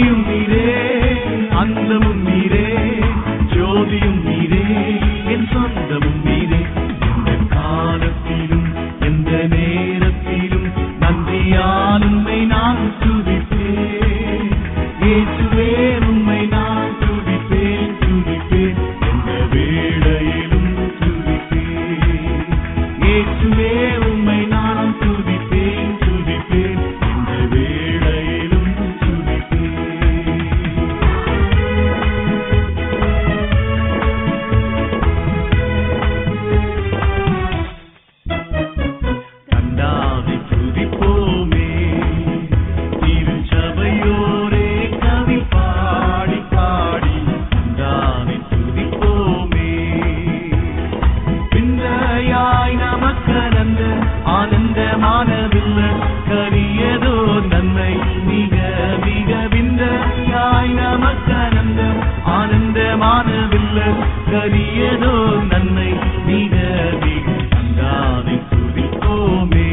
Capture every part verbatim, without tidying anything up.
ஜோதியும் நீரே, அந்தமும் நீரே, ஜோதியும் நீரே, என் சொந்தமும் நீரே. எந்த காலத்திலும் எந்த நேரத்திலும் நன்றியால் உம்மை நான் துதிப்பேன். இயேசுவே உம்மை நான் துதிப்பேன், துதிப்பேன், எந்த வேளையிலும் துதிப்பேன். இயேசுவே உம்மை நான் துதிப்பேன், துதிப்பேன், எந்த வேளையிலும். கரியதோ நன்மை மிக மிக கண்டாவை துதிப்போமே.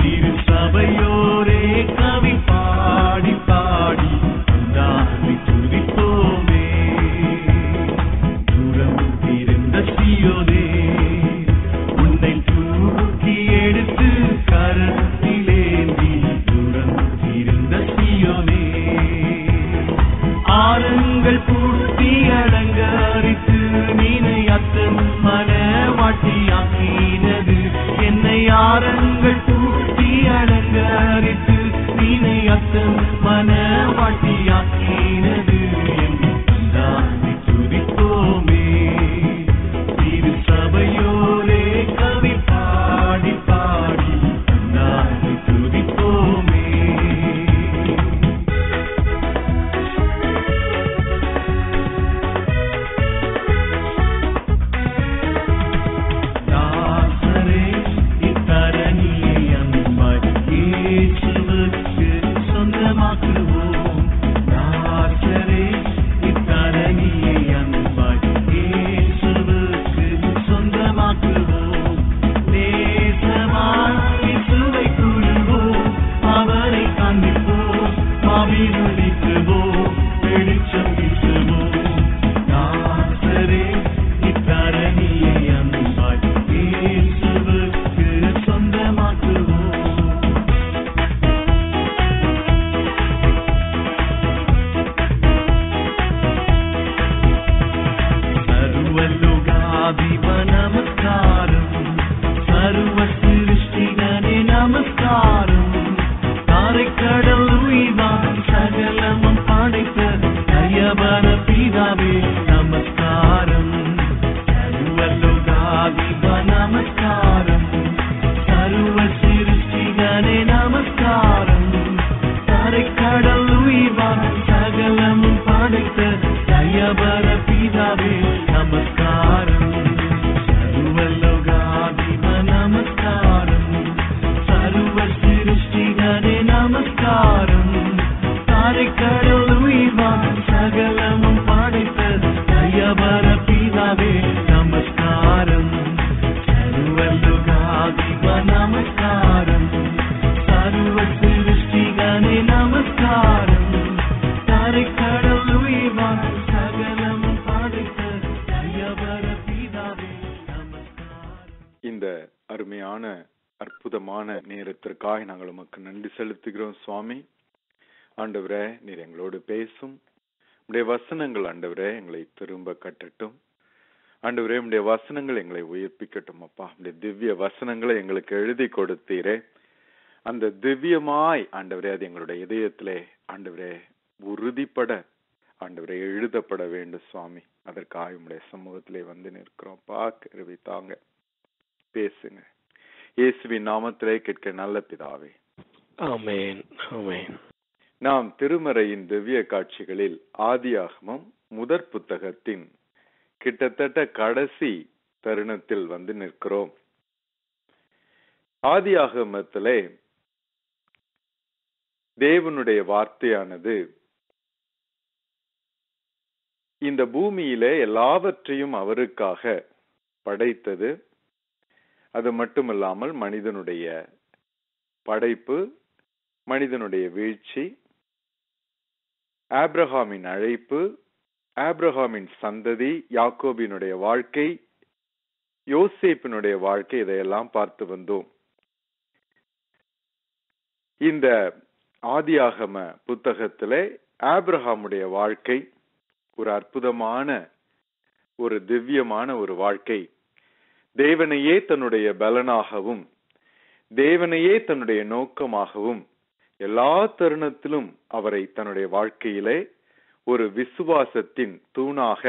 திரு சபையோரே கவி பாடி பாடி கண்டாவை துதிப்போமே. தூரம் இருந்த சீயோனே உன்னை தூக்கி எடுத்து கரத்திலேந்தி. தூரம் இருந்த சீயோனே ஆறுங்கள் அலங்கரித்து நீனை அத்தன் மனவாட்டியாக்கினது. என்னை ஆரங்கள் பூட்டி அலங்கரித்து நீனை அத்தன் மனவாட்டியாக்கினது. இந்த அருமையான அற்புதமான நேரத்திற்காக நாங்கள் உமக்கு நன்றி செலுத்துகிறோம் சுவாமி. ஆண்டவரே, நீர் எங்களோடு பேசும். உடைய வசனங்கள் ஆண்டவரே எங்களை திரும்ப கட்டட்டும். ஆண்டவரே, உடைய வசனங்கள் எங்களை உயிர்ப்பிக்கட்டும் அப்பா. உடைய திவ்ய வசனங்களை எங்களுக்கு எழுதி கொடுத்தீரே, அந்த திவ்யமாய் ஆண்டவரே அது எங்களுடைய இதயத்திலே ஆண்டவரே உறுதிப்பட ஆண்டவரே எழுதப்பட வேண்டும் சுவாமி. அதற்காக உடைய சமூகத்திலே வந்து நிற்கிறோம் அப்பா. கருவி தாங்க, பேசுங்க. இயேசுவின் நாமத்திலே கேட்க நல்ல பிதாவே, ஆமென், ஆமென். நாம் திருமறையின் திவ்ய காட்சிகளில் ஆதியாகமம் முதற் புத்தகத்தின் கிட்டத்தட்ட கடைசி தருணத்தில் வந்து நிற்கிறோம். ஆதியாகமத்திலே தேவனுடைய வார்த்தையானது இந்த பூமியிலே எல்லாவற்றையும் அவருக்காக படைத்தது. அது மட்டுமல்லாமல் மனிதனுடைய படைப்பு, மனிதனுடைய வீழ்ச்சி, ஆபிரகாமின் அழைப்பு, ஆபிரகாமின் சந்ததி, யாக்கோபினுடைய வாழ்க்கை, யோசேப்பினுடைய வாழ்க்கை, இதையெல்லாம் பார்த்து வந்தோம். இந்த ஆதியாகம புத்தகத்திலே ஆபிரகாமுடைய வாழ்க்கை ஒரு அற்புதமான, ஒரு திவ்யமான ஒரு வாழ்க்கை. தேவனையே தன்னுடைய பலனாகவும், தேவனையே தன்னுடைய நோக்கமாகவும், எல்லா தருணத்திலும் அவரை தன்னுடைய வாழ்க்கையிலே ஒரு விசுவாசத்தின் தூணாக,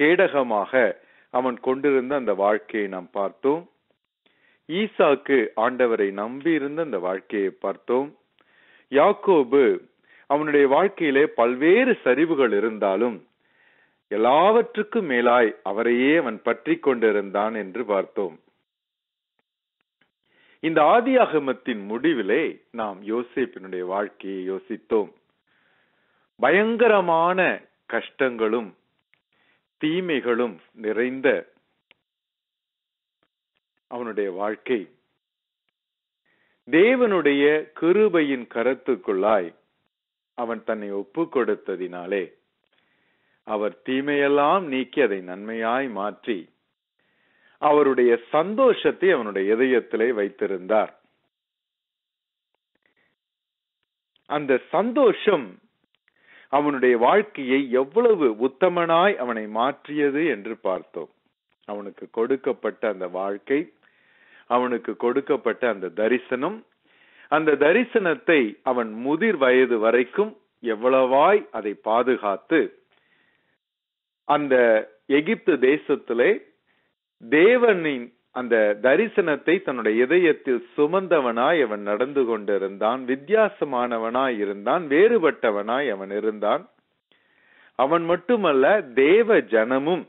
கேடகமாக அவன் கொண்டிருந்த அந்த வாழ்க்கையை நாம் பார்த்தோம். ஈசாக்கு ஆண்டவரை நம்பி இருந்த அந்த வாழ்க்கையை பார்த்தோம். யாக்கோபு அவனுடைய வாழ்க்கையிலே பல்வேறு சரிவுகள் இருந்தாலும் எல்லாவற்றுக்கும் மேலாய் அவரையே அவன் பற்றி கொண்டிருந்தான் என்று பார்த்தோம். இந்த ஆதியாகமத்தின் முடிவிலே நாம் யோசேப்பினுடைய வாழ்க்கையை யோசித்தோம். பயங்கரமான கஷ்டங்களும் தீமைகளும் நிறைந்த அவனுடைய வாழ்க்கை தேவனுடைய கிருபையின் கரத்துக்குள்ளாய் அவன் தன்னை ஒப்பு கொடுத்ததினாலே அவர் தீமையெல்லாம் நீக்கி அதை நன்மையாய் மாற்றி அவருடைய சந்தோஷத்தை அவனுடைய இதயத்திலே வைத்திருந்தார். அந்த சந்தோஷம் அவனுடைய வாழ்க்கையை எவ்வளவு உத்தமனாய் அவனை மாற்றியது என்று பார்த்தோம். அவனுக்கு கொடுக்கப்பட்ட அந்த வாழ்க்கை, அவனுக்கு கொடுக்கப்பட்ட அந்த தரிசனம், அந்த தரிசனத்தை அவன் முதிர் வயது வரைக்கும் எவ்வளவாய் அதை பாதுகாத்து அந்த எகிப்து தேசத்திலே தேவனின் அந்த தரிசனத்தை தன்னுடைய இதயத்தில் சுமந்தவனாய் அவன் நடந்து கொண்டிருந்தான். வித்தியாசமானவனாய் இருந்தான், வேறுபட்டவனாய் அவன் இருந்தான். அவன் மட்டுமல்ல, தேவ ஜனமும்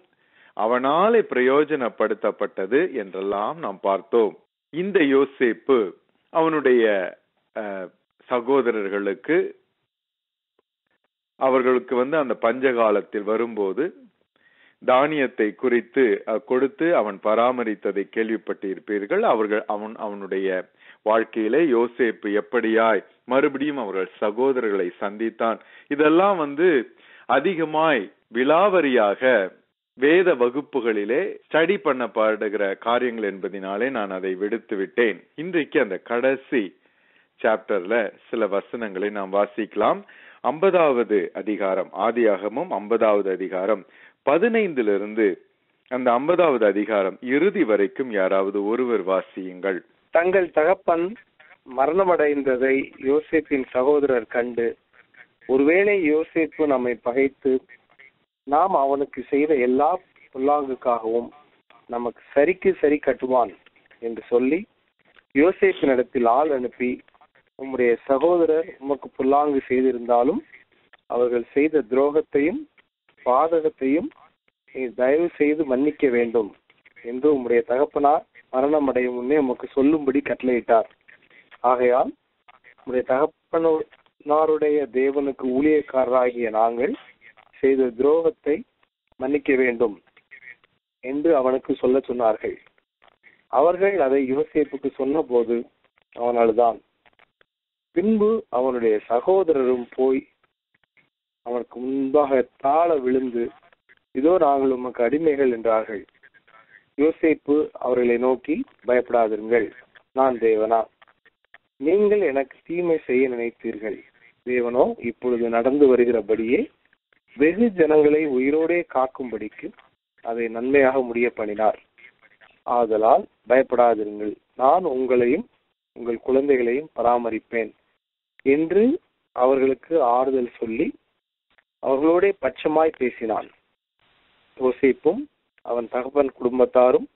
அவனாலே பிரயோஜனப்படுத்தப்பட்டது என்றெல்லாம் நாம் பார்த்தோம். இந்த யோசேப்பு அவனுடைய சகோதரர்களுக்கு, அவர்களுக்கு வந்து அந்த பஞ்சகாலத்தில் வரும்போது தானியத்தை குறித்து கொடுத்து அவன் பராமரித்ததை கேள்விப்பட்டிருப்பீர்கள். அவர்கள் அவன் அவனுடைய வாழ்க்கையிலே யோசேப்பு எப்படியாய் மறுபடியும் அவர்கள் சகோதரர்களை சந்தித்தான். இதெல்லாம் வந்து அதிகமாய் விலாவரியாக வேத வகுப்புகளிலே ஸ்டடி பண்ணப்படுகிற காரியங்கள் என்பதினாலே நான் அதை விடுத்து விட்டேன். இன்றைக்கு அந்த கடைசி சாப்டர்ல சில வசனங்களை நாம் வாசிக்கலாம். ஐம்பதாவது அதிகாரம், ஆதியாகமும் ஐம்பதாவது அதிகாரம் பதினைந்திலிருந்து அந்த ஐம்பதாவது அதிகாரம் இறுதி வரைக்கும் யாராவது ஒருவர் வாசியுங்கள். தங்கள் தகப்பன் மரணமடைந்ததை யோசேப்பின் சகோதரர் கண்டு, ஒருவேளை யோசேப்பு நம்மை பகைத்து நாம் அவனுக்கு செய்த எல்லா புல்லாங்குக்காகவும் நமக்கு சரிக்கு சரி கட்டுவான் என்று சொல்லி யோசேப்பின் இடத்தில் ஆள் அனுப்பி, உம்முடைய சகோதரர் உமக்கு புல்லாங்கு செய்திருந்தாலும் அவர்கள் செய்த துரோகத்தையும் பாதகத்தையும் நீ தயவு செய்து மன்னிக்க வேண்டும் என்று உம்முடைய தகப்பனார் மரணம் அடையும் முன்னே உமக்கு சொல்லும்படி கட்டளையிட்டார். ஆகையால் உம்முடைய தகப்பனாருடைய தேவனுக்கு ஊழியக்காரராகிய நாங்கள் செய்த துரோகத்தை மன்னிக்க வேண்டும் என்று அவனுக்கு சொல்ல சொன்னார்கள். அவர்கள் அதை யோசேப்புக்கு சொன்ன போது அவன் அழுதான். பின்பு அவனுடைய சகோதரரும் போய் அவனுக்கு முன்பாக தாழ விழுந்து, இதோ நாங்கள் உமக்கு அடிமைகள் என்றார்கள். யோசேப்பு அவர்களை நோக்கி, பயப்படாதிருங்கள், நான் தேவனா? நீங்கள் எனக்கு தீமை செய்ய நினைத்தீர்கள். தேவனோ இப்பொழுது நடந்து வருகிறபடியே வெகு ஜனங்களை உயிரோடே காக்கும்படிக்கு அதை நன்மையாக முடிய பண்ணினார். ஆதலால் பயப்படாதிருங்கள், நான் உங்களையும் உங்கள் குழந்தைகளையும் பராமரிப்பேன் என்று அவர்களுக்கு ஆறுதல் சொல்லி அவர்களோட பட்சமாய் பேசினான். யோசேப்பும் அவன் தகப்பன் குடும்பத்தாரும்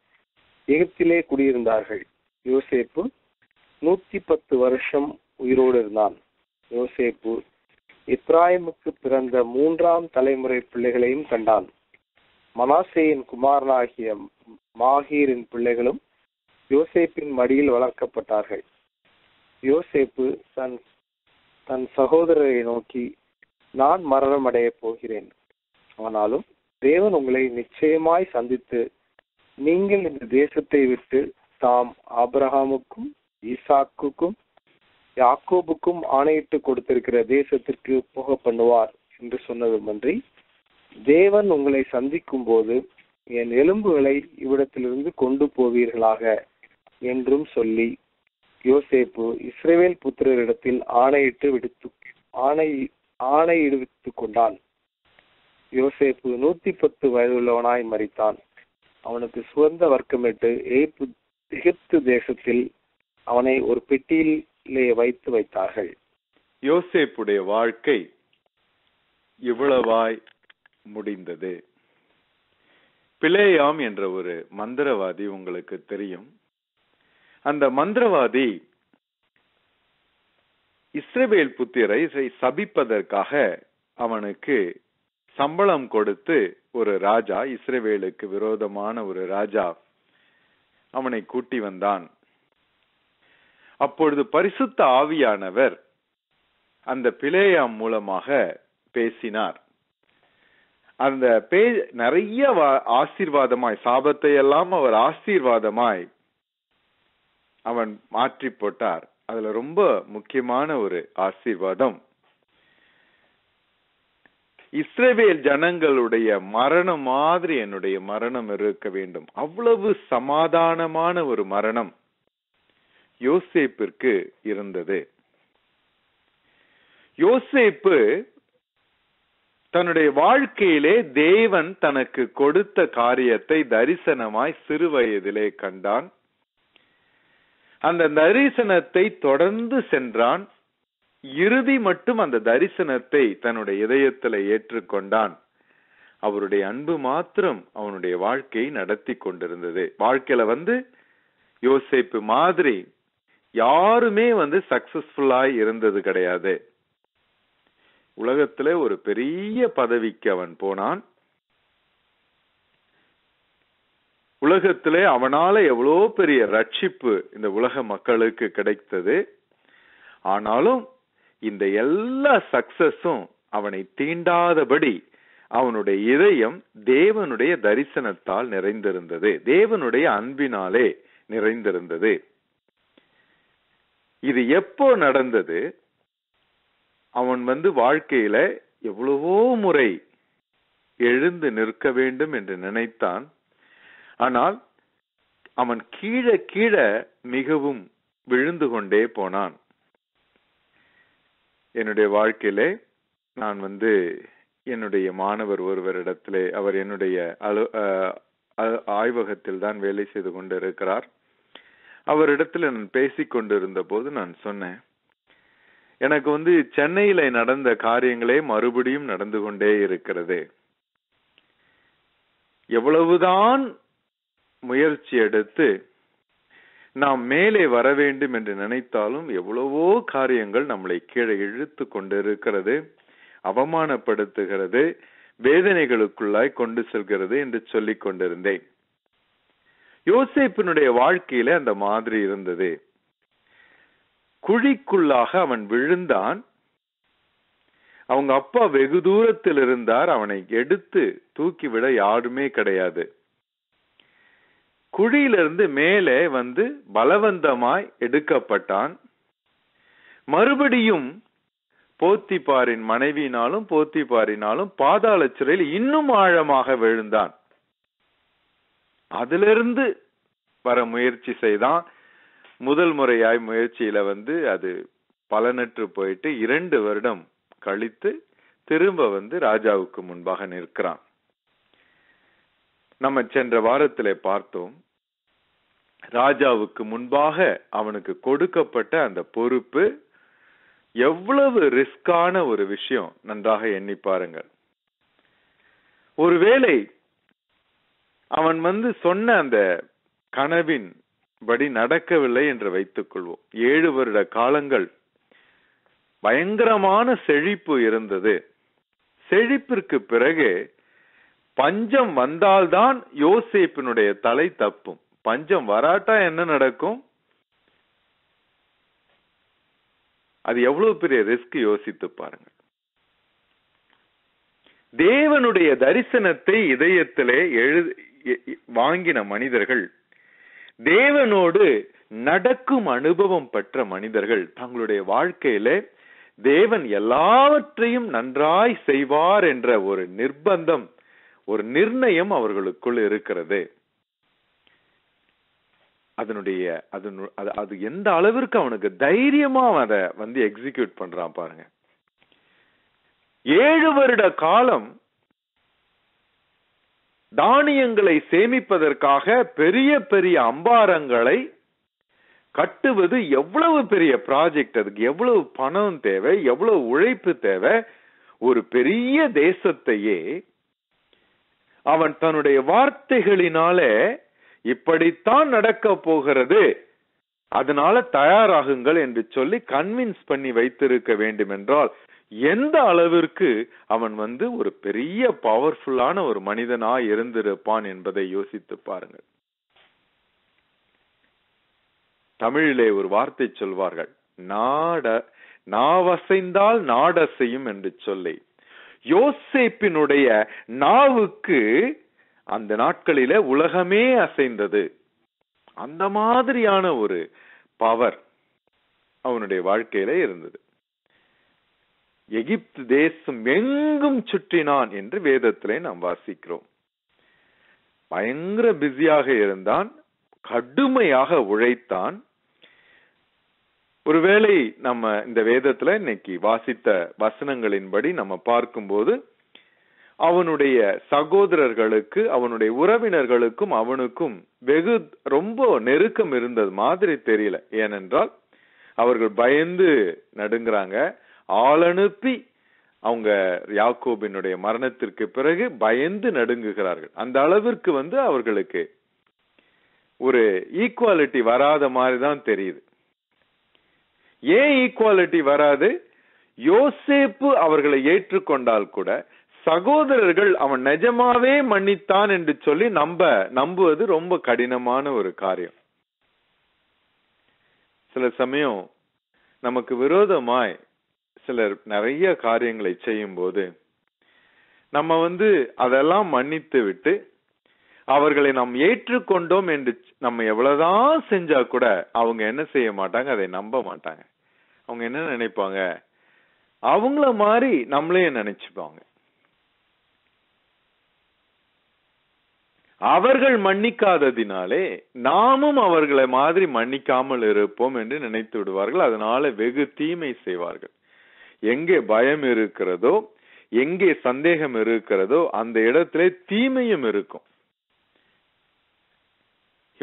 எகிப்திலே குடியிருந்தார்கள். யோசேப்பு நூத்தி பத்து வருஷம் உயிரோடு இருந்தான். யோசேப்பு இப்ராயிமுக்கு பிறந்த மூன்றாம் தலைமுறை பிள்ளைகளையும் கண்டான். மனாசேயின் குமாரனாகிய மாகீரின் பிள்ளைகளும் யோசேப்பின் மடியில் வளர்க்கப்பட்டார்கள். யோசேப்பு தன் தன் சகோதரரை நோக்கி, நான் மரணம் அடைய போகிறேன். ஆனாலும் தேவன் உங்களை நிச்சயமாய் சந்தித்து நீங்கள் இந்த தேசத்தை விட்டு தாம் ஆபிரகாமுக்கும் ஈசாக்குக்கும் யாக்கோபுக்கும் ஆணையிட்டு கொடுத்திருக்கிற தேசத்திற்கு போக பண்ணுவார் என்று சொன்னதுமன்றி, தேவன் உங்களை சந்திக்கும் போது என் எலும்புகளை இவ்விடத்திலிருந்து கொண்டு போவீர்களாக என்றும் சொல்லி யோசேப்பு இஸ்ரவேல் புத்திரரிடத்தில் ஆணையிட்டு விடுத்து ஆணை ஆணையிடுவித்துக் கொண்டான். யோசேப்பு நூத்தி பத்து வயதுள்ளவனாய் மரித்தான். அவனுக்கு சுகந்த வர்க்கமிட்டு எகிப்து தேசத்தில் அவனை ஒரு பெட்டியிலே வைத்து வைத்தார்கள். யோசேப்புடைய வாழ்க்கை இவ்வளவாய் முடிந்தது. பிலேயாம் என்ற ஒரு மந்திரவாதி உங்களுக்கு தெரியும். அந்த மந்திரவாதி இஸ்ரவேல் புத்திரை சபிப்பதற்காக அவனுக்கு சம்பளம் கொடுத்து ஒரு ராஜா, இஸ்ரவேலுக்கு விரோதமான ஒரு ராஜா அவனை கூட்டி வந்தான். அப்பொழுது பரிசுத்த ஆவியானவர் அந்த பிலேயாம் மூலமாக பேசினார். அந்த பே நிறைய ஆசீர்வாதமாய் சாபத்தை எல்லாம் அவர் ஆசீர்வாதமாய் அவன் மாற்றி போட்டார். அதுல ரொம்ப முக்கியமான ஒரு ஆசீர்வாதம், இஸ்ரவேல் ஜனங்களுடைய மரணம் மாதிரி என்னுடைய மரணம் இருக்க வேண்டும். அவ்வளவு சமாதானமான ஒரு மரணம் யோசேப்பிற்கு இருந்தது. யோசேப்பு தன்னுடைய வாழ்க்கையிலே தேவன் தனக்கு கொடுத்த காரியத்தை தரிசனமாய் சிறு வயதிலே கண்டான். அந்த தரிசனத்தை தொடர்ந்து சென்றான். இறுதி மட்டும் அந்த தரிசனத்தை தன்னுடைய இதயத்தில் ஏற்றுக்கொண்டான். அவருடைய அன்பு மாத்திரம் அவனுடைய வாழ்க்கையை நடத்தி கொண்டிருந்தது. வாழ்க்கையில வந்து யோசேப்பு மாதிரி யாருமே வந்து சக்சஸ்ஃபுல்லாய் இருந்தது கிடையாது. உலகத்துல ஒரு பெரிய பதவிக்கு அவன் போனான். உலகத்திலே அவனால எவ்வளோ பெரிய ரட்சிப்பு இந்த உலக மக்களுக்கு கிடைத்தது. ஆனாலும் இந்த எல்லா சக்சஸும் அவனை தீண்டாதபடி அவனுடைய இதயம் தேவனுடைய தரிசனத்தால் நிறைந்திருந்தது, தேவனுடைய அன்பினாலே நிறைந்திருந்தது. இது எப்போ நடந்தது? அவன் வந்து வாழ்க்கையில எவ்வளவோ முறை எழுந்து நிற்க வேண்டும் என்று நினைத்தான். ஆனால் அவன் கீழே கீழே மிகவும் விழுந்து கொண்டே போனான். என்னுடைய வாழ்க்கையிலே நான் வந்து என்னுடைய மாணவர் ஒருவரிடத்திலே, அவர் என்னுடைய அலு ஆய்வகத்தில் தான் வேலை செய்து கொண்டிருக்கிறார், அவரிடத்துல நான் பேசி கொண்டிருந்த போது நான் சொன்னேன், எனக்கு வந்து சென்னையில நடந்த காரியங்களே மறுபடியும் நடந்து கொண்டே இருக்கிறது. எவ்வளவுதான் முயற்சி எடுத்து நாம் மேலே வர வேண்டும் என்று நினைத்தாலும் எவ்வளவோ காரியங்கள் நம்மளை கீழே இழுத்து கொண்டிருக்கிறது, அவமானப்படுத்துகிறது, வேதனைகளுக்குள்ளாய் கொண்டு செல்கிறது என்று சொல்லிக் கொண்டிருந்தேன். யோசேப்பினுடைய வாழ்க்கையில அந்த மாதிரி இருந்தது. குழிக்குள்ளாக அவன் விழுந்தான். அவங்க அப்பா வெகு தூரத்தில் இருந்தார். அவனை எடுத்து தூக்கிவிட யாருமே கிடையாது. குழியிலிருந்து மேலே வந்து பலவந்தமாய் எடுக்கப்பட்டான். மறுபடியும் போத்திபாரின் மனைவியினாலும் போத்திபாரினாலும் பாதாள சிறையில் இன்னும் ஆழமாக விழுந்தான். அதிலிருந்து வர முயற்சி செய்தான். முதல் முறையாய் முயற்சியில வந்து அது பலனற்று போயிட்டு இரண்டு வருடம் கழித்து திரும்ப வந்து ராஜாவுக்கு முன்பாக நிற்கிறான். நம்ம சென்ற வாரத்திலே பார்த்தோம், ராஜாவுக்கு முன்பாக அவனுக்கு கொடுக்கப்பட்ட அந்த பொறுப்பு எவ்வளவு ரிஸ்கான ஒரு விஷயம். நன்றாக எண்ணி பாருங்கள். ஒருவேளை அவன் வந்து சொன்ன அந்த கனவின் படி நடக்கவில்லை என்று வைத்துக் கொள்வோம். ஏழு வருட காலங்கள் பயங்கரமான செழிப்பு இருந்தது. செழிப்பிற்கு பிறகு பஞ்சம் வந்தால்தான் யோசேப்பினுடைய தலை தப்பும். பஞ்சம் வராட்டா என்ன நடக்கும்? அது எவ்வளவு பெரிய ரிஸ்க், யோசித்து பாருங்க. தேவனுடைய தரிசனத்தை இதயத்திலே எழு வாங்கின மனிதர்கள், தேவனோடு நடக்கும் அனுபவம் பெற்ற மனிதர்கள் தங்களுடைய வாழ்க்கையில தேவன் எல்லாவற்றையும் நன்றாய் செய்வார் என்ற ஒரு நிர்பந்தம், ஒரு நிர்ணயம் அவர்களுக்குள் இருக்கிறது. அதனுடைய அது அது எந்த அளவிற்கு அவனுக்கு தைரியமா அதை வந்து எக்ஸிக்யூட் பண்றான் பாருங்க. ஏழு வருட காலம் தானியங்களை சேமிப்பதற்காக பெரிய பெரிய அம்பாரங்களை கட்டுவது எவ்வளவு பெரிய ப்ராஜெக்ட், அதுக்கு எவ்வளவு பணம் தேவை, எவ்வளவு உழைப்பு தேவை. ஒரு பெரிய தேசத்தையே அவன் தன்னுடைய வார்த்தைகளினாலே இப்படித்தான் நடக்க போகிறது, அதனால தயாராகுங்கள் என்று சொல்லி கன்வின்ஸ் பண்ணி வைத்திருக்க வேண்டும் என்றால் எந்த அளவிற்கு அவன் வந்து ஒரு பெரிய பவர்ஃபுல்லான ஒரு மனிதனாய் இருந்திருப்பான் என்பதை யோசித்து பாருங்கள். தமிழிலே ஒரு வார்த்தை சொல்வார்கள், நாட நாவசைந்தால் நாடசையும் என்று சொல்லி. யோசேப்பினுடைய நாவுக்கு அந்த நாட்களில உலகமே அசைந்தது. அந்த மாதிரியான ஒரு பவர் அவனுடைய வாழ்க்கையில இருந்தது. எகிப்து தேசம் எங்கும் சுற்றினான் என்று வேதத்திலே நாம் வாசிக்கிறோம். பயங்கர பிஸியாக இருந்தான், கடுமையாக உழைத்தான். ஒருவேளை நம்ம இந்த வேதத்துல இன்னைக்கு வாசித்த வசனங்களின்படி நம்ம பார்க்கும்போது அவனுடைய சகோதரர்களுக்கு அவனுடைய உறவினர்களுக்கும் அவனுக்கும் வெகு ரொம்ப நெருக்கம் இருந்தது மாதிரி தெரியல. ஏனென்றால் அவர்கள் பயந்து நடுங்கிறாங்க. ஆளனுப்பி அவங்க யாக்கோபினுடைய மரணத்திற்கு பிறகு பயந்து நடுங்குகிறார்கள். அந்த அளவிற்கு வந்து அவர்களுக்கு ஒரு ஈக்குவாலிட்டி வராத மாதிரி தான் தெரியுது. ஏன் ஈக்குவாலிட்டி வராது? யோசேப்பு அவர்களை ஏற்றுக்கொண்டால் கூட சகோதரர்கள் அவன் நிஜமாவே மன்னித்தான் என்று சொல்லி நம்ப நம்புவது ரொம்ப கடினமான ஒரு காரியம். சில சமயம் நமக்கு விரோதமாய் சிலர் நிறைய காரியங்களை செய்யும் போது நம்ம வந்து அதெல்லாம் மன்னித்து விட்டு அவர்களை நாம் ஏற்றுக்கொண்டோம் என்று நம்ம எவ்வளவுதான் செஞ்சா கூட அவங்க என்ன செய்ய மாட்டாங்க, அதை நம்ப மாட்டாங்க. அவங்க என்ன நினைப்பாங்க, அவங்கள மாதிரி நம்மளே நினைச்சுப்பாங்க. அவர்கள் மன்னிக்காததினாலே நாமும் அவர்களை மாதிரி மன்னிக்காமல் இருப்போம் என்று நினைத்து விடுவார்கள். அதனால வெகு தீமை செய்வார்கள். எங்கே பயம் இருக்கிறதோ, எங்கே சந்தேகம் இருக்கிறதோ அந்த இடத்துல தீமையும் இருக்கும்.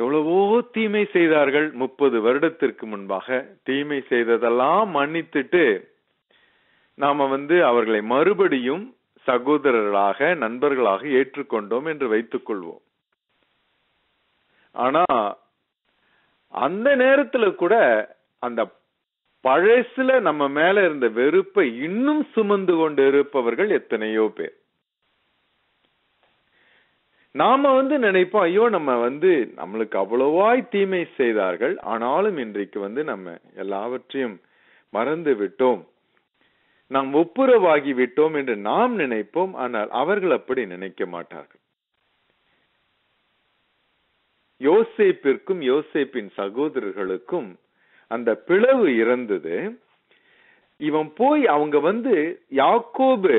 எவ்வளவோ தீமை செய்தார்கள். முப்பது வருடத்திற்கு முன்பாக தீமை செய்ததெல்லாம் மன்னித்துட்டு நாம வந்து அவர்களை மறுபடியும் சகோதரர்களாக நண்பர்களாக ஏற்றுக்கொண்டோம் என்று வைத்துக் கொள்வோம். ஆனா அந்த நேரத்துல கூட அந்த பழசுல நம்ம மேல இருந்த வெறுப்பை இன்னும் சுமந்து கொண்டு இருப்பவர்கள் எத்தனையோ பேர். நாம வந்து நினைப்போம், ஐயோ நம்ம வந்து நம்மளுக்கு அவ்வளவாய் தீமை செய்தார்கள், ஆனாலும் இன்றைக்கு வந்து நம்ம எல்லாவற்றையும் மறந்து விட்டோம், நாம் ஒப்புரவாகி விட்டோம் என்று நாம் நினைப்போம். ஆனால் அவர்கள் அப்படி நினைக்க மாட்டார்கள். யோசேப்பிற்கும் யோசேப்பின் சகோதரர்களுக்கும் அந்த பிளவு இருந்தது. இவன் போய் அவங்க வந்து யாக்கோபு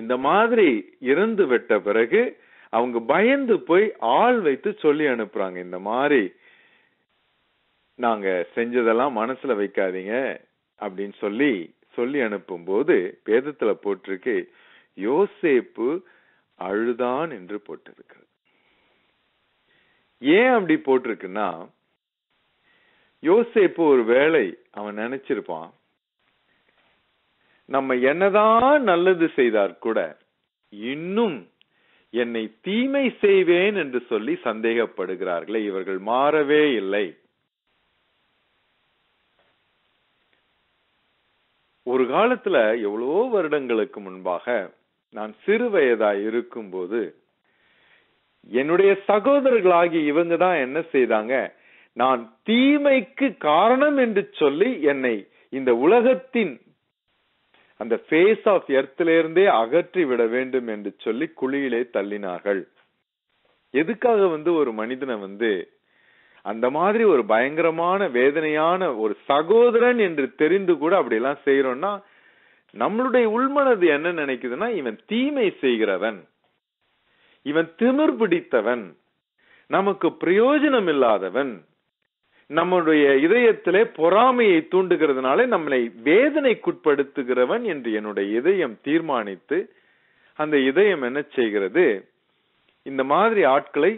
இந்த மாதிரி இறந்து விட்ட பிறகு அவங்க பயந்து போய் ஆள் வைத்து சொல்லி அனுப்புறாங்க, இந்த மாதிரி நாங்க செஞ்சதெல்லாம் மனசுல வைக்காதீங்க அப்படின்னு சொல்லி சொல்லி அனுப்பும் போது வேதத்துல போட்டிருக்கு, யோசேப்பு அழுதான் என்று போட்டிருக்கு. ஏன் அப்படி போட்டிருக்குன்னா, யோசேப்பு ஒரு வேளை அவன் நினைச்சிருப்பான், நம்ம என்னதான் நல்லது செய்தார் கூட இன்னும் என்னை தீமை செய்வேன் என்று சொல்லி சந்தேகப்படுகிறார்களே, இவர்கள் மாறவே இல்லை. ஒரு காலத்துல எவ்வளவோ வருடங்களுக்கு முன்பாக நான் சிறு வயதாய் இருக்கும் போது என்னுடைய சகோதரர்களாகி இவங்க தான் என்ன செய்தாங்க, நான் தீமைக்கு காரணம் என்று சொல்லி என்னை இந்த உலகத்தின் அந்த ஃபேஸ் ஆஃப் எர்த்திலிருந்தே அகற்றி விட வேண்டும் என்று சொல்லி குழியிலே தள்ளினார்கள். எதுக்காக வந்து ஒரு மனிதனை வந்து அந்த மாதிரி ஒரு பயங்கரமான வேதனையான ஒரு சகோதரன் என்று தெரிந்து கூட அப்படி எல்லாம் செய்யறோம்னா நம்மளுடைய உள்மனது என்ன நினைக்குதுன்னா, இவன் தீமை செய்கிறவன், இவன் திமிர் பிடித்தவன், நமக்கு பிரயோஜனம் இல்லாதவன், நம்முடைய இதயத்திலே பொறாமையை தூண்டுகிறதுனாலே நம்மளை வேதனைக்குட்படுத்துகிறவன் என்று என்னுடைய இதயம் தீர்மானித்து அந்த இதயம் என்ன செய்கிறது, இந்த மாதிரி ஆட்களை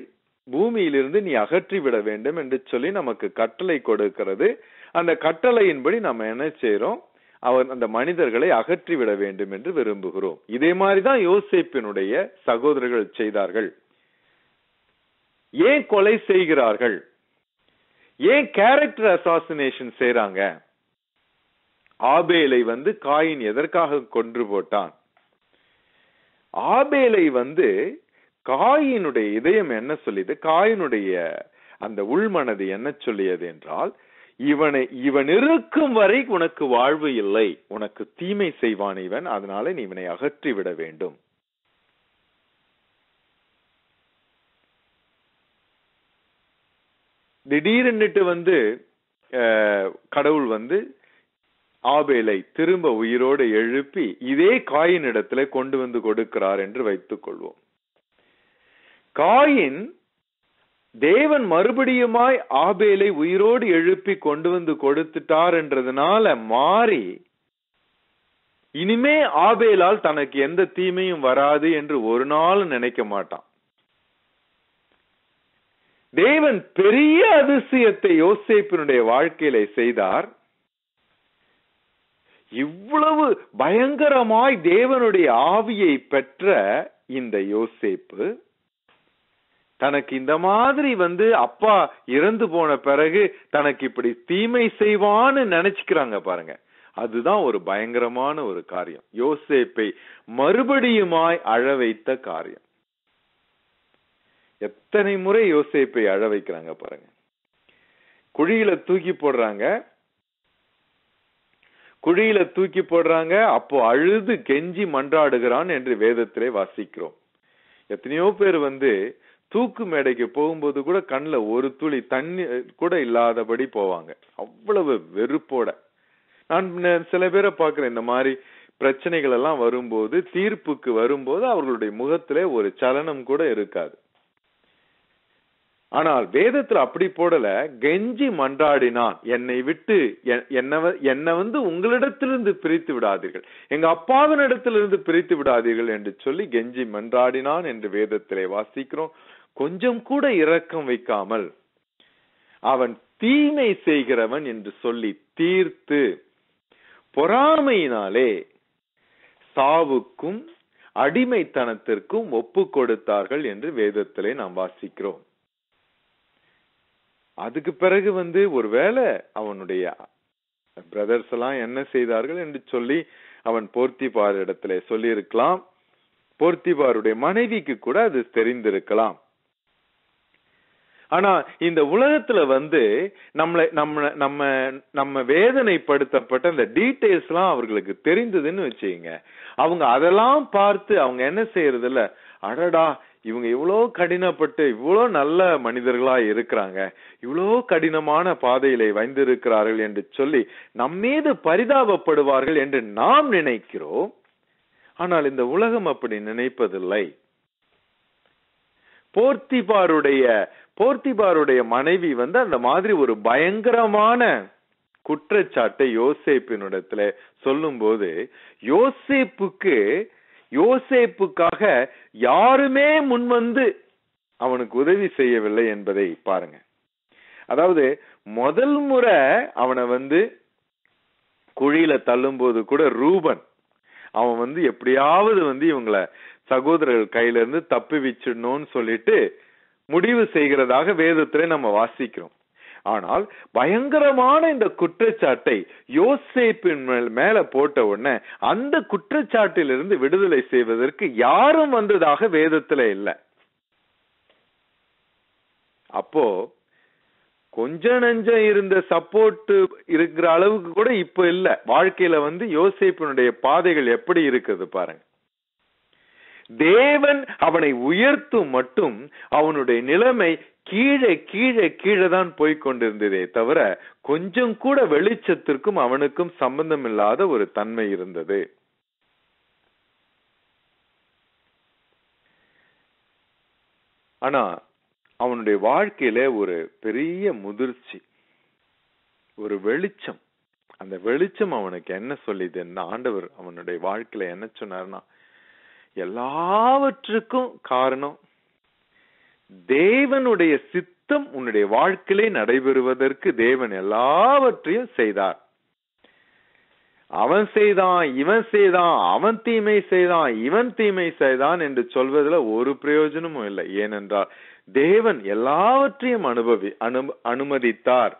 பூமியிலிருந்து நீ அகற்றி விட வேண்டும் என்று சொல்லி நமக்கு கட்டளை கொடுக்கிறது. அந்த கட்டளையின்படி நம்ம என்ன செய்யறோம், அவர் அந்த மனிதர்களை அகற்றி விட வேண்டும் என்று விரும்புகிறோம். இதே மாதிரிதான் யோசேப்பினுடைய சகோதரர்கள் செய்தார்கள். ஏன் கொலை செய்கிறார்கள், ஏன் கேரக்டர் அசாசினேஷன் செய்றாங்க? ஆபேலை வந்து காயின் எதற்காக கொன்று போட்டான்? ஆபேலை வந்து காயினுடைய இதயம் என்ன சொல்லியது, காயினுடைய அந்த உள்மனது என்ன சொல்லியது என்றால், இவனை இவன் இருக்கும் வரை உனக்கு வாழ்வு இல்லை, உனக்கு தீமை செய்வான் இவன், அதனால நீ இவனை அகற்றி விட வேண்டும். திடீரென்னுட்டு வந்து கடவுள் வந்து ஆபேலை திரும்ப உயிரோடு எழுப்பி இதே காயின் இடத்துல கொண்டு வந்து கொடுக்கிறார் என்று வைத்துக் கொள்வோம். காயின் தேவன் மறுபடியுமாய் ஆபேலை உயிரோடு எழுப்பி கொண்டு வந்து கொடுத்துட்டார் என்றதுனால மாறி இனிமே ஆபேலால் தனக்கு எந்த தீமையும் வராது என்று ஒரு நாள் நினைக்க மாட்டான். தேவன் பெரிய அதிசயத்தை யோசேப்பினுடைய வாழ்க்கையில செய்தார். இவ்வளவு பயங்கரமாய் தேவனுடைய ஆவியை பெற்ற இந்த யோசேப்பு தனக்கு இந்த மாதிரி வந்து அப்பா இறந்து போன பிறகு தனக்கு இப்படி தீமை செய்வான்னு நினைச்சுக்கிறாங்க பாருங்க. அதுதான் ஒரு பயங்கரமான ஒரு காரியம், யோசேப்பை மறுபடியுமாய் அழ வைத்த காரியம். எத்தனை முறை யோசேப்பை அழ வைக்கிறாங்க பாருங்க. குழியில தூக்கி போடுறாங்க, குழியில தூக்கி போடுறாங்க அப்போ அழுது கெஞ்சி மன்றாடுகிறான் என்று வேதத்திலே வாசிக்கிறோம். எத்தனையோ பேர் வந்து தூக்கு மேடைக்கு போகும்போது கூட கண்ணில் ஒரு துளி தண்ணி கூட இல்லாதபடி போவாங்க, அவ்வளவு வெறுப்போட. நான் சில பேரை பார்க்குறேன், இந்த மாதிரி பிரச்சனைகள் எல்லாம் வரும்போது தீர்ப்புக்கு வரும்போது அவர்களுடைய முகத்திலே ஒரு சலனம் கூட இருக்காது. ஆனால் வேதத்தில் அப்படி போடல, கெஞ்சி மன்றாடினான், என்னை விட்டு என்ன என்னை வந்து உங்களிடத்திலிருந்து பிரித்து விடாதீர்கள், எங்க அப்பாவின் இடத்திலிருந்து பிரித்து விடாதீர்கள் என்று சொல்லி கெஞ்சி மன்றாடினான் என்று வேதத்திலே வாசிக்கிறோம். கொஞ்சம் கூட இரக்கம் வைக்காமல் அவன் தீமை செய்கிறவன் என்று சொல்லி தீர்த்து பொறாமையினாலே சாவுக்கும் அடிமைத்தனத்திற்கும் ஒப்பு கொடுத்தார்கள் என்று வேதத்திலே நாம் வாசிக்கிறோம். அதுக்கு பிறகு வந்து ஒருவேளை அவனுடைய பிரதர்ஸ் எல்லாம் என்ன செய்தார்கள் என்று சொல்லி அவன் போர்த்திபார் இடத்துல சொல்லியிருக்கலாம், போர்த்திபாருடைய மனைவிக்கு கூட அது தெரிந்திருக்கலாம். ஆனா இந்த உலகத்துல வந்து நம்மளை நம்ம நம்ம நம்ம வேதனைப்படுத்தப்பட்ட அந்த டீட்டெயில்ஸ் எல்லாம் அவர்களுக்கு தெரிந்ததுன்னு வச்சுங்க, அவங்க அதெல்லாம் பார்த்து அவங்க என்ன செய்யறது இல்ல, அடடா இவங்க இவ்வளோ கடினப்பட்டு இவ்வளோ நல்ல மனிதர்களா இருக்கிறாங்க, இவ்வளோ கடினமான பாதையிலே வைந்திருக்கிறார்கள் என்று சொல்லி நம்மீது பரிதாபப்படுவார்கள் என்று நாம் நினைக்கிறோம். ஆனால் இந்த உலகம் அப்படி நினைப்பதில்லை. போர்த்திபாருடைய போர்த்திபாருடைய மனைவி வந்து அந்த மாதிரி ஒரு பயங்கரமான குற்றச்சாட்டை யோசேப்பினிடத்துல சொல்லும் போது யோசேப்புக்கு யோசேப்புக்காக யாருமே முன்வந்து அவனுக்கு உதவி செய்யவில்லை என்பதை பாருங்க. அதாவது முதல் முறை அவனை வந்து குழியில தள்ளும்போது கூட ரூபன் அவன் வந்து எப்படியாவது வந்து இவங்களை சகோதரர்கள் கையில இருந்து தப்பி வச்சிடணும்னு சொல்லிட்டு முடிவு செய்கிறதாக வேதத்திலே நம்ம வாசிக்கிறோம். ஆனால் பயங்கரமான இந்த குற்றச்சாட்டை யோசேப்பின் மேல போட்ட உடனே அந்த குற்றச்சாட்டிலிருந்து விடுதலை செய்வதற்கு யாரும் வந்ததாக வேதத்துல இல்லை. அப்போ கொஞ்ச நஞ்சம் இருந்த சப்போர்ட் இருக்கிற அளவுக்கு கூட இப்ப இல்ல. வாழ்க்கையில வந்து யோசேப்பினுடைய பாதைகள் எப்படி இருக்குது பாருங்க. தேவன் அவனை உயர்த்தும் மட்டும் அவனுடைய நிலைமை கீழே கீழே கீழே தான் போய்கொண்டிருந்ததே தவிர கொஞ்சம் கூட வெளிச்சத்திற்கும் அவனுக்கும் சம்பந்தம் இல்லாத ஒரு தன்மை இருந்தது. ஆனா அவனுடைய வாழ்க்கையில ஒரு பெரிய முதிர்ச்சி, ஒரு வெளிச்சம். அந்த வெளிச்சம் அவனுக்கு என்ன சொல்லிதுன்னா, ஆண்டவர் அவனுடைய வாழ்க்கையில என்ன சொன்னார்னா, எல்லாவற்றுக்கும் காரணம் தேவனுடைய சித்தம் உன்னுடைய வாழ்க்கையிலே நடைபெறுவதற்கு தேவன் எல்லாவற்றையும் செய்தார். அவன் செய்தான், இவன் செய்தான், அவன் தீமை செய்தான், இவன் தீமை செய்தான் என்று சொல்வதில் ஒரு பிரயோஜனமும் இல்லை. ஏனென்றால் தேவன் எல்லாவற்றையும் அனுபவி அனு அனுமதித்தார்.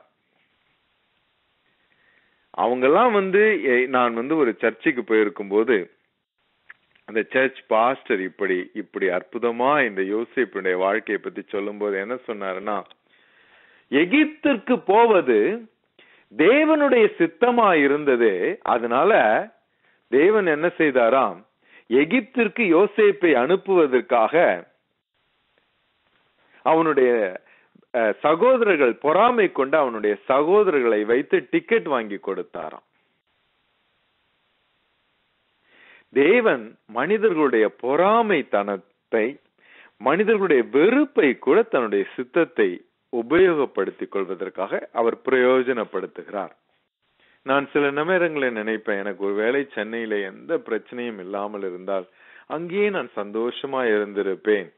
அவங்கெல்லாம் வந்து, நான் வந்து ஒரு சர்ச்சுக்கு போயிருக்கும் போது அந்த சர்ச் பாஸ்டர் இப்படி இப்படி அற்புதமா இந்த யோசேப்புடைய வாழ்க்கையை பத்தி சொல்லும் போது என்ன சொன்னாருன்னா, எகிப்திற்கு போவது தேவனுடைய சித்தமா இருந்தது. அதனால தேவன் என்ன செய்தாராம், எகிப்திற்கு யோசேப்பை அனுப்புவதற்காக அவனுடைய சகோதரர்கள் பொறாமை கொண்டு அவனுடைய சகோதரர்களை வைத்து டிக்கெட் வாங்கி கொடுத்தாராம். தேவன் மனிதர்களுடைய பொறாமை தனத்தை, மனிதர்களுடைய வெறுப்பை கூட தன்னுடைய சித்தத்தை உபயோகப்படுத்திக் கொள்வதற்காக அவர் பிரயோஜனப்படுத்துகிறார். நான் சில நேரங்களை நினைப்பேன், எனக்கு ஒருவேளை சென்னையில எந்த பிரச்சனையும் இல்லாமல் இருந்தால் அங்கேயே நான் சந்தோஷமா இருந்திருப்பேன்.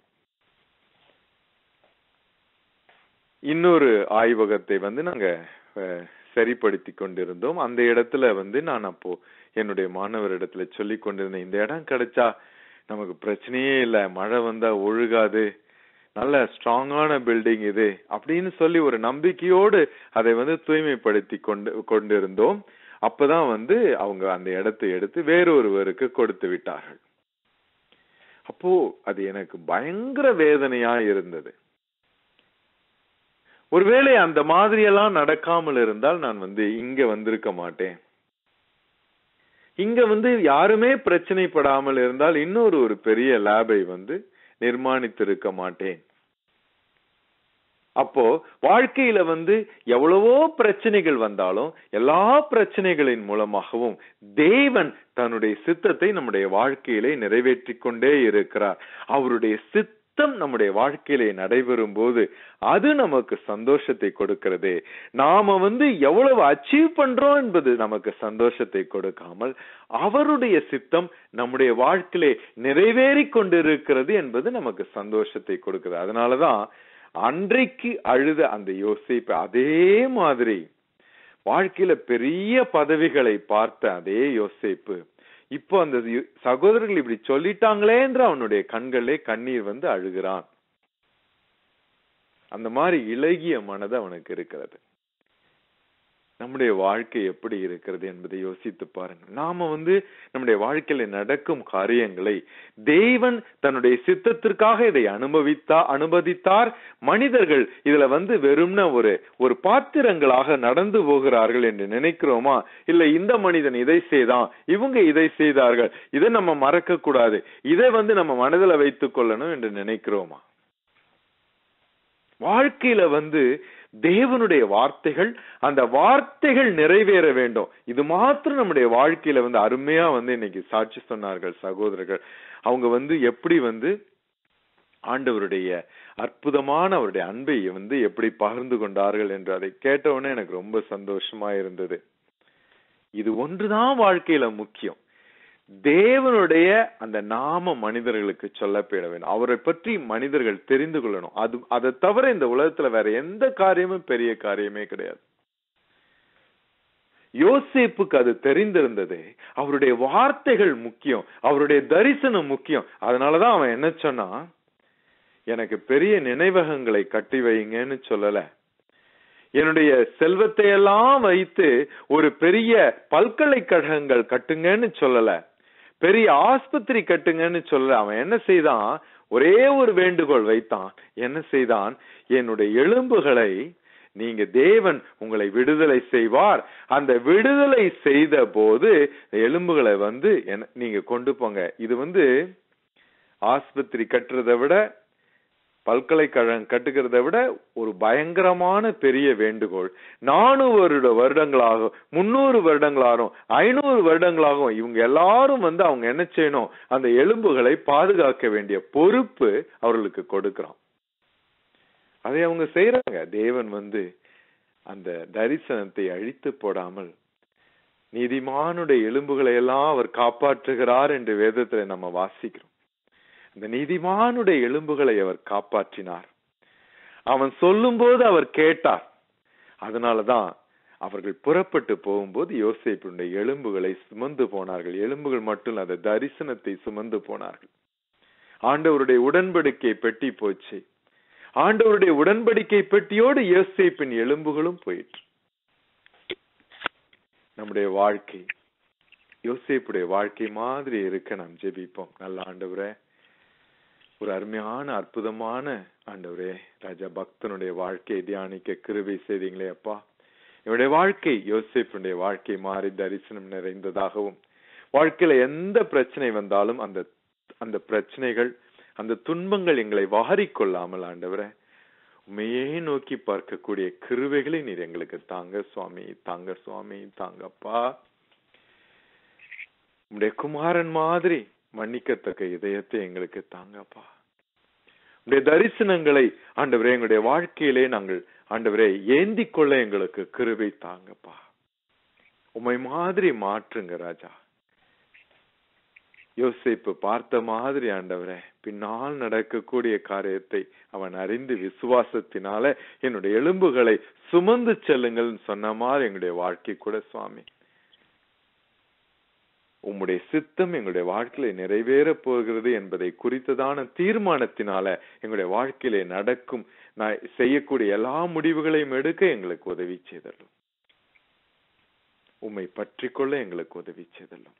இன்னொரு ஆய்வகத்தை வந்து நாங்க சரிப்படுத்தி கொண்டிருந்தோம். அந்த இடத்துல வந்து நான் அப்போ என்னுடைய மாணவரிடத்துல சொல்லி கொண்டிருந்தேன், இந்த இடம் கிடைச்சா நமக்கு பிரச்சனையே இல்லை, மழை வந்தா ஒழுகாது, நல்ல ஸ்ட்ராங்கான பில்டிங் இது அப்படின்னு சொல்லி ஒரு நம்பிக்கையோடு அதை வந்து தூய்மைப்படுத்தி கொண்டு கொண்டிருந்தோம். அப்பதான் வந்து அவங்க அந்த இடத்தை எடுத்து வேறொருவருக்கு கொடுத்து விட்டார்கள். அப்போ அது எனக்கு பயங்கர வேதனையா இருந்தது. ஒருவேளை அந்த மாதிரியெல்லாம் நடக்காமல் இருந்தால் நான் வந்து இங்க வந்திருக்க மாட்டேன். இங்க வந்து யாருமே பிரச்சனைப்படாமல் இருந்தால் இன்னொரு ஒரு பெரிய லேபை வந்து நிர்மாணித்திருக்க மாட்டேன். அப்போ வாழ்க்கையில வந்து எவ்வளவோ பிரச்சனைகள் வந்தாலும் எல்லா பிரச்சனைகளின் மூலமாகவும் தேவன் தன்னுடைய சித்தத்தை நம்முடைய வாழ்க்கையிலே நிறைவேற்றி கொண்டே இருக்கிறார். அவருடைய சித்த நம்முடைய வாழ்க்கையிலே நடைபெறும் போது அது நமக்கு சந்தோஷத்தை கொடுக்கிறது. நாம வந்து எவ்வளவு அச்சீவ் பண்றோம் என்பது நமக்கு சந்தோஷத்தை கொடுக்காமல் அவருடைய சித்தம் நம்முடைய வாழ்க்கையிலே நிறைவேறி கொண்டிருக்கிறது என்பது நமக்கு சந்தோஷத்தை கொடுக்கிறது. அதனாலதான் அன்றைக்கு அழுத அந்த யோசேப்பு அதே மாதிரி வாழ்க்கையில பெரிய பதவிகளை பார்த்த அதே யோசேப்பு இப்போ அந்த சகோதரர்கள் இப்படி சொல்லிட்டாங்களே என்று அவனுடைய கண்களே கண்ணீர் வந்து அழுகிறான். அந்த மாதிரி இலகிய மனது அவனுக்கு இருக்கிறது. நம்முடைய வாழ்க்கை எப்படி இருக்கிறது என்பதை யோசித்து பாருங்க. நாம வந்து நம்முடைய வாழ்க்கையில நடக்கும் காரியங்களை தேவன் தன்னுடைய சித்தத்திற்காக இதை அனுபவித்தா அனுமதித்தார். மனிதர்கள் இதுல வந்து வெறும்னா ஒரு ஒரு பாத்திரங்களாக நடந்து போகிறார்கள் என்று நினைக்கிறோமா? இல்ல இந்த மனிதன் இதை செய்தான், இவங்க இதை செய்தார்கள், இதை நம்ம மறக்க கூடாது, இதை வந்து நம்ம மனதில் வைத்துக் கொள்ளணும் என்று நினைக்கிறோமா? வாழ்க்கையில வந்து தேவனுடைய வார்த்தைகள், அந்த வார்த்தைகள் நிறைவேற வேண்டும். இது மாத்திரம் நம்முடைய வாழ்க்கையில வந்து அருமையா வந்து இன்னைக்கு சாட்சி சொன்னார்கள் சகோதரர்கள். அவங்க வந்து எப்படி வந்து ஆண்டவருடைய அற்புதமான அவருடைய அன்பை வந்து எப்படி பகிர்ந்து கொண்டார்கள் என்று அதை கேட்டவுடனே எனக்கு ரொம்ப சந்தோஷமா இருந்தது. இது ஒன்றுதான் வாழ்க்கையில முக்கியம். தேவனுடைய அந்த நாம மனிதர்களுக்கு சொல்லப்பட வேண்டும். அவரை பற்றி மனிதர்கள் தெரிந்து கொள்ளணும். அது அதை தவிர இந்த உலகத்துல வேற எந்த காரியமும் பெரிய காரியமே கிடையாது. யோசேப்புக்கு அது தெரிந்திருந்தது. அவருடைய வார்த்தைகள் முக்கியம், அவருடைய தரிசனம் முக்கியம். அதனாலதான் அவன் என்ன சொன்னா, எனக்கு பெரிய நினைவகங்களை கட்டி வைங்கன்னு சொல்லல, என்னுடைய செல்வத்தை எல்லாம் வைத்து ஒரு பெரிய பல்கலைக்கழகங்கள் கட்டுங்கன்னு சொல்லல, பெரிய ஆஸ்பத்திரி கட்டுங்கன்னு சொல்லல. அவன் என்ன செய்தான், ஒரே ஒரு வேண்டுகோள் வைத்தான். என்ன செய்தான், என்னுடைய எலும்புகளை நீங்க தேவன் உங்களை விடுதலை செய்வார், அந்த விடுதலை செய்த போது எலும்புகளை வந்து நீங்க கொண்டு போங்க. இது வந்து ஆஸ்பத்திரி கட்டுறதை விட, பல்கலைக்கழகம் கட்டுகிறதை விட ஒரு பயங்கரமான பெரிய வேண்டுகோள். நானூறு வருடங்களாகும், முன்னூறு வருடங்களாகும், ஐநூறு வருடங்களாகும் இவங்க எல்லாரும் வந்து அவங்க என்ன செய்யணும், அந்த எலும்புகளை பாதுகாக்க வேண்டிய பொறுப்பு அவர்களுக்கு கொடுக்கிறோம். அதை அவங்க செய்யறாங்க. தேவன் வந்து அந்த தரிசனத்தை அழித்து போடாமல் நீதிமானுடைய எலும்புகளை எல்லாம் அவர் காப்பாற்றுகிறார் என்று வேதத்துல நம்ம வாசிக்கிறோம். அந்த நீதிமானுடைய எலும்புகளை அவர் காப்பாற்றினார். அவன் சொல்லும் போது அவர் கேட்டார். அதனாலதான் அவர்கள் புறப்பட்டு போகும்போது யோசேப்புடைய எலும்புகளை சுமந்து போனார்கள். எலும்புகள் மட்டும் அந்த தரிசனத்தை சுமந்து போனார்கள். ஆண்டவருடைய உடன்படிக்கை பெட்டி போச்சு. ஆண்டவருடைய உடன்படிக்கை பெட்டியோடு யோசேப்பின் எலும்புகளும் போயிற்று. நம்முடைய வாழ்க்கை யோசேப்புடைய வாழ்க்கை மாதிரி இருக்க நாம் ஜெபிப்போம். நல்ல ஆண்டவரே, ஒரு அருமையான அற்புதமான ஆண்டவரே, ராஜா பக்தனுடைய வாழ்க்கையை தியானிக்க கிருபை செய்தீங்களே அப்பா. என்னுடைய வாழ்க்கை யோசேப்புடைய வாழ்க்கை மாறி தரிசனம் நிறைந்ததாகவும், வாழ்க்கையில எந்த பிரச்சனை வந்தாலும் அந்த அந்த பிரச்சனைகள் அந்த துன்பங்கள் எங்களை வாரிக்கொள்ளாமல் ஆண்டவரே உண்மையே நோக்கி பார்க்கக்கூடிய கிருபைகளை நீர் எங்களுக்கு தாங்க சுவாமி, தாங்க சுவாமி, தாங்கப்பா. உடைய குமாரன் மாதிரி மன்னிக்கத்தக்க இதயத்தை எங்களுக்கு தாங்கப்பா. உடைய தரிசனங்களை ஆண்டவரே எங்களுடைய வாழ்க்கையிலே நாங்கள் ஆண்டவரே ஏந்தி கொள்ள எங்களுக்கு கிருபை தாங்கப்பா. உமை மாதிரி மாற்றுங்க ராஜா. யோசேப்பு பார்த்த மாதிரி ஆண்டவரே பின்னால் நடக்கக்கூடிய காரியத்தை அவன் அறிந்து விசுவாசத்தினால என்னுடைய எலும்புகளை சுமந்து செல்லுங்கள் சொன்ன மாதிரி எங்களுடைய வாழ்க்கை கூட சுவாமி உம்முடைய சித்தம் எங்களுடைய வாழ்க்கையில நிறைவேற போகிறது என்பதை குறித்ததான தீர்மானத்தினால எங்களுடைய வாழ்க்கையிலே நடக்கும் நான் செய்யக்கூடிய எல்லா முடிவுகளையும் எடுக்க எங்களுக்கு உதவி செய்தலும், உம்மை பற்றி கொள்ள எங்களுக்கு உதவி செய்தலும்,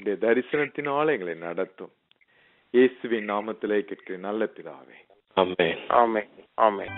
உடைய தரிசனத்தினால எங்களை நடத்தும். இயேசுவின் நாமத்திலே கேட்கிற நல்ல பிதாவே, ஆமென், ஆமென், ஆமென்.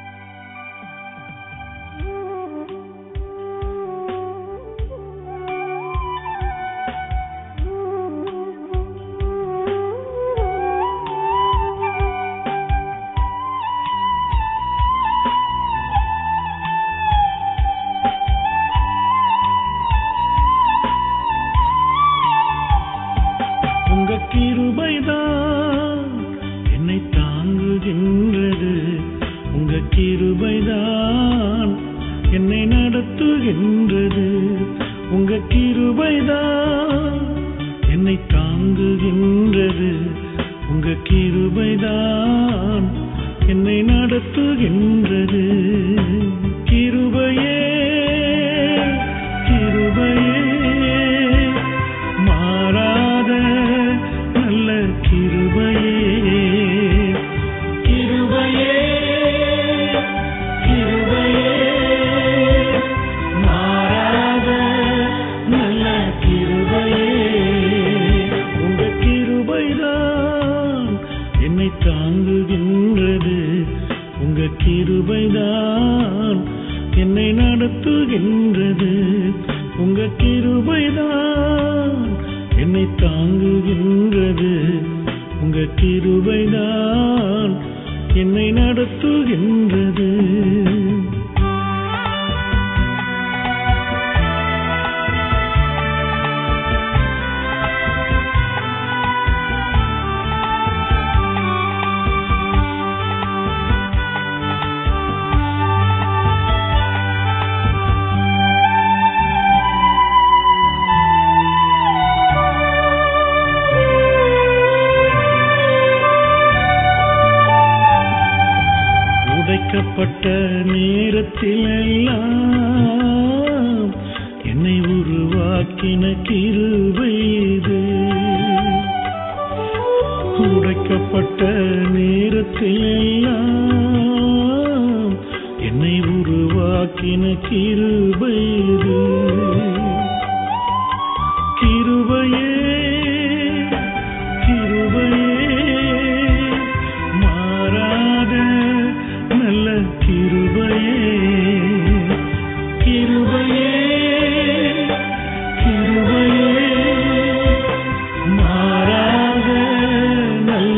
பட்ட நேரத்திலெல்லாம் என்னை உருவாக்கின கிருபை இது. உடைக்கப்பட்ட நேரத்திலெல்லாம் என்னை உருவாக்கின கிருபை இது. கிருபையே, கிருபையே கிருபையே, கிருபையே மாறாத நல்ல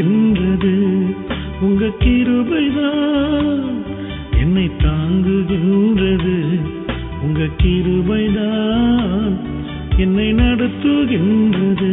தாங்குகின்றது உங்க கிருபைதான் என்னை தாங்குகின்றது உங்க கிருபைதான் என்னை நடத்துகின்றது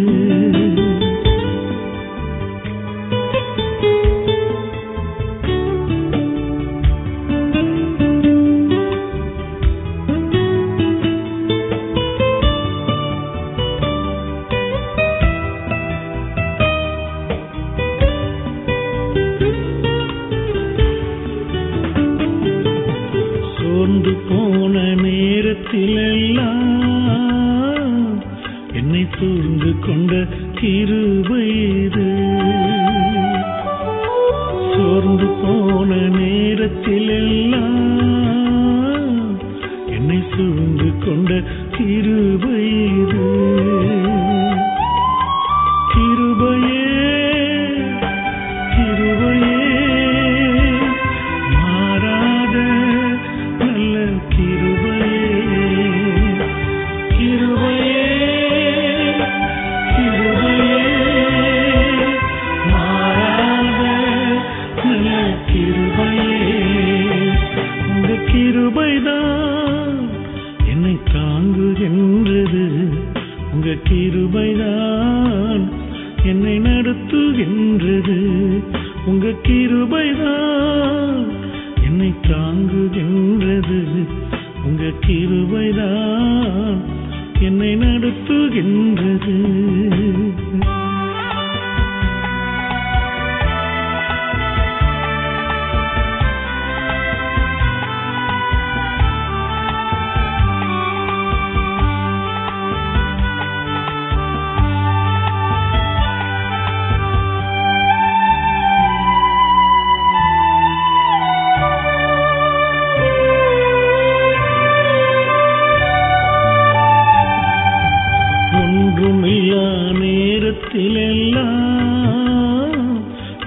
என்னை சூழ்ந்து கொண்ட கிருபையே சோர்ந்து போன நேரத்தில் எல்லாம் என்னை சூழ்ந்து கொண்ட கிருபையே கிருபையே கிருபைதான் என்னை நடத்துகின்றது உங்க கிருபைதான் என்னை தாங்குகின்றது உங்க கிருபைதான் என்னை நடத்துகின்றது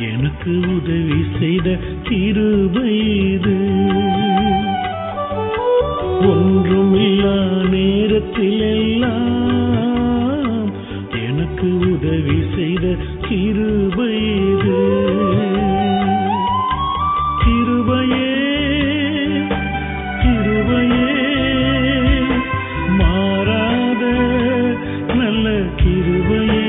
எனக்கு உதவி செய்த கிருபை இது ஒன்றுமில்லா நேரத்தில் எல்லாம் எனக்கு உதவி செய்த கிருபை இது கிருபையே கிருபையே மாறாத நல்ல கிருபையே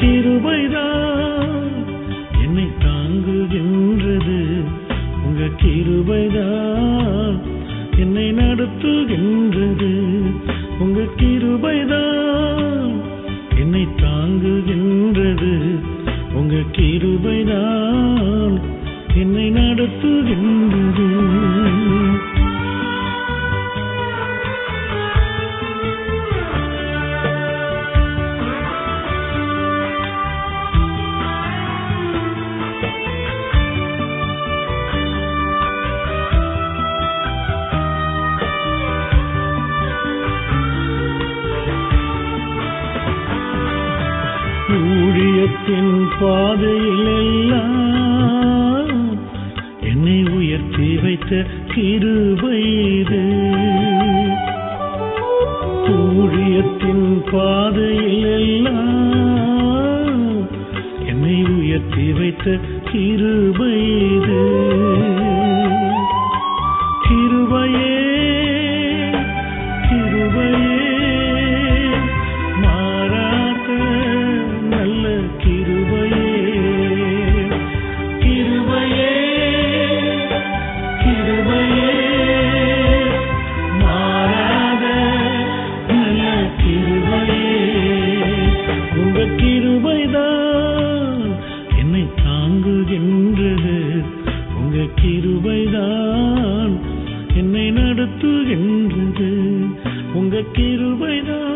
கிருபைதான் என்னை தாங்குகின்றது உங்க கிருபைதான் என்னை நடத்துகின்றது உங்க கிருபைதான் என்னை தாங்குகின்றது உங்க கிருபைதான் என்னை நடத்துகின்றது ஊழியத்தின் பாதையில் எல்லாம் என்னை உயர்த்தி வைத்த கிருபை இது ஊழியத்தின் பாதையில் எல்லாம் என்னை உயர்த்தி வைத்த கிருபை இது கிருபையே கிருபையே கிருபைதான் என்னை நடத்துகின்றது உங்க கிருபைதான்.